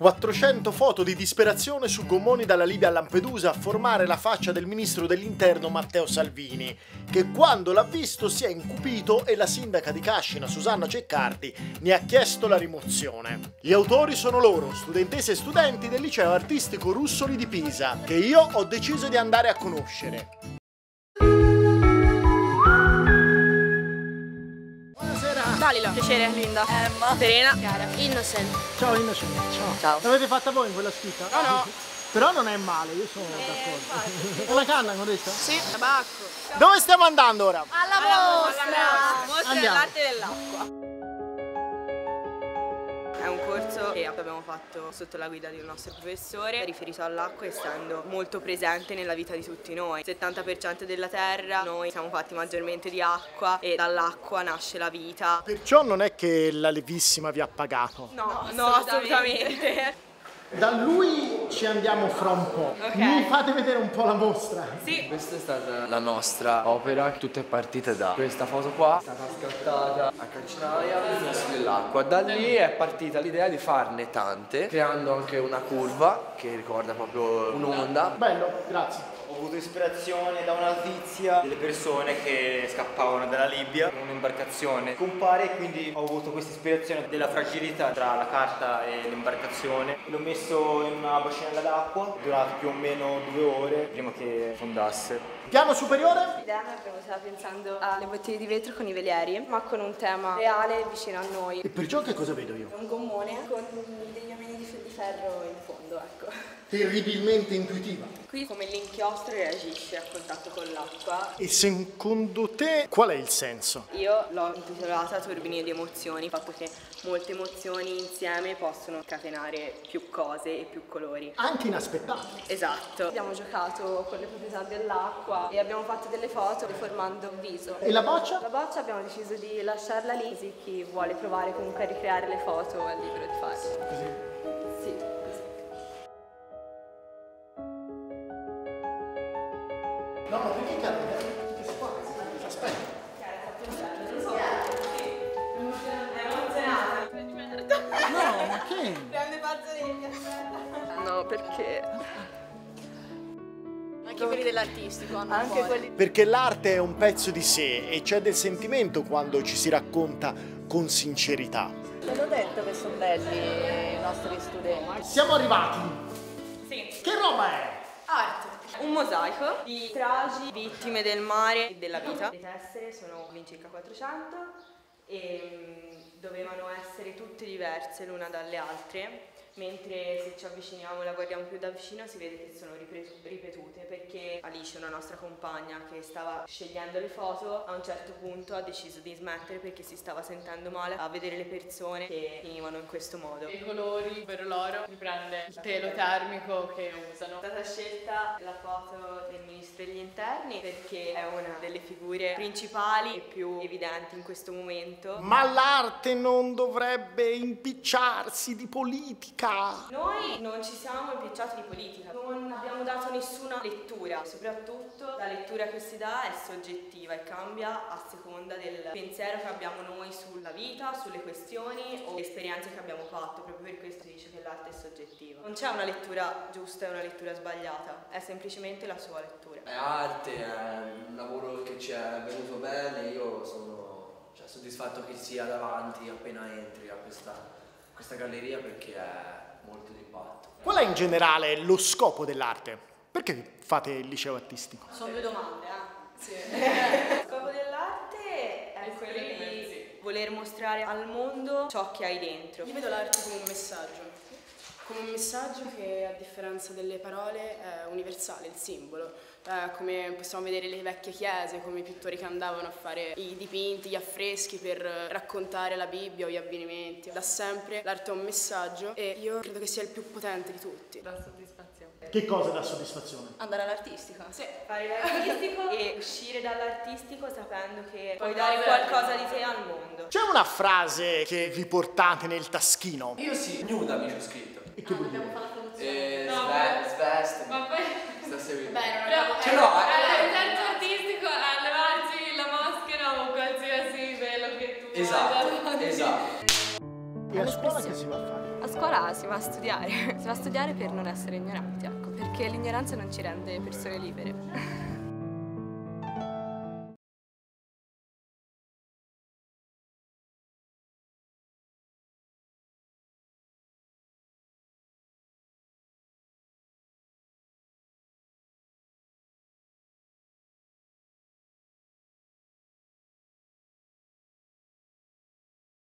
400 foto di disperazione su gommoni dalla Libia a Lampedusa a formare la faccia del ministro dell'interno Matteo Salvini, che quando l'ha visto si è incupito e la sindaca di Cascina, Susanna Ceccardi, ne ha chiesto la rimozione. Gli autori sono loro, studentesse e studenti del liceo artistico Russoli di Pisa, che io ho deciso di andare a conoscere. Dalila, piacere, Linda, Emma, Serena, Chiara, Innocent. Ciao Innocent, ciao. Ciao. L'avete fatta voi in quella scritta? No, no. Però non è male, io sono d'accordo. Una canna con questa? Sì, tabacco. Dove stiamo andando ora? Alla mostra dell'arte dell'acqua. È un corso che abbiamo fatto sotto la guida di un nostro professore, riferito all'acqua, essendo molto presente nella vita di tutti noi. Il 70% della terra, noi siamo fatti maggiormente di acqua e dall'acqua nasce la vita. Perciò non è che la Levissima vi ha pagato? No, assolutamente. Da lui ci andiamo fra un po', okay. Mi fate vedere un po' la mostra? Sì. Questa è stata la nostra opera, tutta è partita da questa foto qua, è stata scattata a Cacciaia, nell'acqua. Da lì è partita l'idea di farne tante, creando anche una curva che ricorda proprio un'onda. Bello, grazie. Ho avuto ispirazione da una notizia delle persone che scappavano dalla Libia con un'imbarcazione compare, quindi ho avuto questa ispirazione della fragilità tra la carta e l'imbarcazione. L'ho messo in una bacinella d'acqua, è durato più o meno 2 ore prima che fondasse. Piano superiore? L'idea noi abbiamo stava pensando alle bottiglie di vetro con i velieri, ma con un tema reale vicino a noi. E perciò che cosa vedo io? Un gommone con degli omini di ferro in fondo, ecco. Terribilmente intuitiva. Qui come l'inchiostro reagisce a contatto con l'acqua. E secondo te qual è il senso? Io l'ho intitolata Turbine di emozioni, il fatto che molte emozioni insieme possono catenare più cose e più colori. Anche inaspettate. Esatto. Abbiamo giocato con le proprietà dell'acqua e abbiamo fatto delle foto formando un viso. E la boccia? La boccia abbiamo deciso di lasciarla lì, così chi vuole provare comunque a ricreare le foto è libero di farlo. Così? Sì. No, ma perché cambia? Che si può? Aspetta. Non so. Emozionata. No, ma che? Grande pazzolina. No, perché? Anche quelli dell'artistico hanno anche quelli. Perché l'arte è un pezzo di sé e c'è del sentimento quando ci si racconta con sincerità. Te l'ho detto che sono belli i nostri studenti. Siamo arrivati. Sì. Che roba è? Arte. Un mosaico di tragi, vittime del mare e della vita. Le tessere sono all'incirca 400 e dovevano essere tutte diverse l'una dalle altre, mentre se ci avviciniamo e la guardiamo più da vicino si vede che sono ripetute, perché Alice, una nostra compagna che stava scegliendo le foto, a un certo punto ha deciso di smettere perché si stava sentendo male a vedere le persone che finivano in questo modo. I colori, ovvero l'oro, riprende il telo termico che usano. È stata scelta la foto del ministro degli interni perché è una delle figure principali e più evidenti in questo momento. Ma l'arte non dovrebbe impicciarsi di politica. Noi non ci siamo impicciati di politica, non abbiamo dato nessuna lettura, soprattutto la lettura che si dà è soggettiva e cambia a seconda del pensiero che abbiamo noi sulla vita, sulle questioni o le esperienze che abbiamo fatto, proprio per questo si dice che l'arte è soggettiva. Non c'è una lettura giusta e una lettura sbagliata, è semplicemente la sua lettura. È arte, è un lavoro che ci è venuto bene, io sono soddisfatto che sia davanti appena entri a questa galleria perché è molto d'impatto. Qual è in generale lo scopo dell'arte? Perché fate il liceo artistico? Sono 2 domande, Sì. Lo scopo dell'arte è quello di voler mostrare al mondo ciò che hai dentro. Io vedo l'arte come un messaggio. Come un messaggio che, a differenza delle parole, è universale, il simbolo. Come possiamo vedere le vecchie chiese, come i pittori che andavano a fare i dipinti, gli affreschi per raccontare la Bibbia o gli avvenimenti. Da sempre l'arte è un messaggio e io credo che sia il più potente di tutti. Dà soddisfazione. Che cosa dà soddisfazione? Andare all'artistico. Sì, fare l'artistico e uscire dall'artistico sapendo che puoi dare qualcosa di te al mondo. C'è una frase che vi portate nel taschino? Io sì, nuda mi c'ho scritto. E che vuol dire? Svestimi. Ma poi... Sta seguendo. Cioè no, il senso artistico è levarsi la maschera o qualsiasi velo che tu vuoi. Esatto. E a scuola che si va a fare? A scuola si va a studiare. Si va a studiare per non essere ignoranti, ecco, perché l'ignoranza non ci rende persone libere.